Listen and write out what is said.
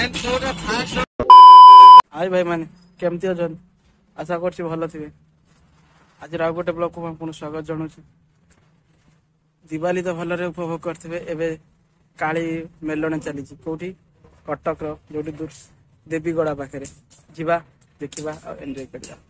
हाय भाई मैंने केमती अच्छे आशा कर भल थे आज आउ गोटे ब्लॉग को पुनः स्वागत जनावि। दिवाली तो भल उपभोग करते एवं काली मेलण चली कौटी कटक रो जो देवीगड़ा पाखे जावा देखा एंजॉय करा।